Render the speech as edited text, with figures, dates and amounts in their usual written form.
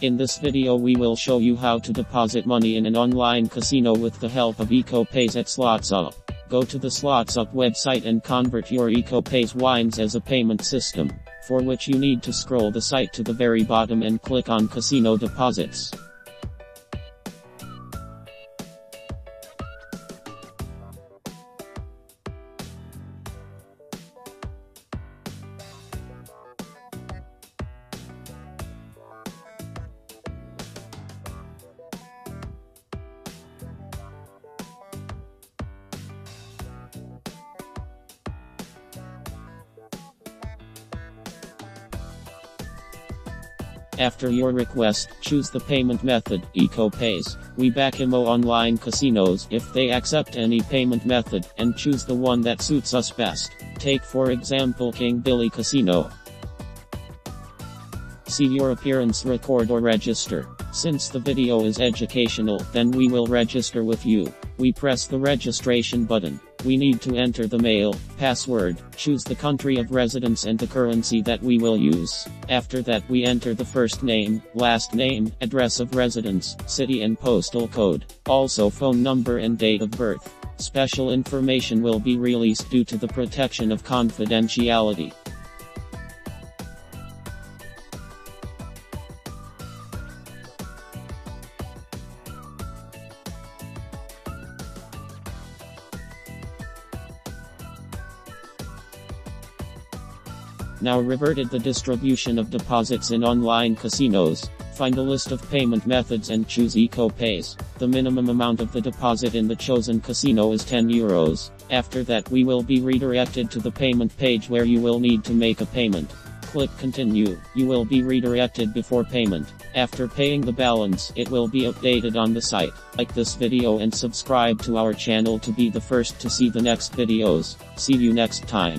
In this video we will show you how to deposit money in an online casino with the help of EcoPayz at SlotsUp. Go to the SlotsUp website and convert your EcoPayz wines as a payment system, for which you need to scroll the site to the very bottom and click on Casino Deposits. After your request, choose the payment method, EcoPayz. We back online casinos if they accept any payment method, and choose the one that suits us best. Take for example King Billy Casino. See your appearance, record or register. Since the video is educational, then we will register with you. We press the registration button. We need to enter the mail, password, choose the country of residence and the currency that we will use. After that we enter the first name, last name, address of residence, city and postal code, also phone number and date of birth. Special information will be released due to the protection of confidentiality. Now reverted the distribution of deposits in online casinos, find a list of payment methods and choose EcoPayz. The minimum amount of the deposit in the chosen casino is €10. After that we will be redirected to the payment page where you will need to make a payment. Click continue, you will be redirected before payment. After paying the balance it will be updated on the site. Like this video and subscribe to our channel to be the first to see the next videos. See you next time.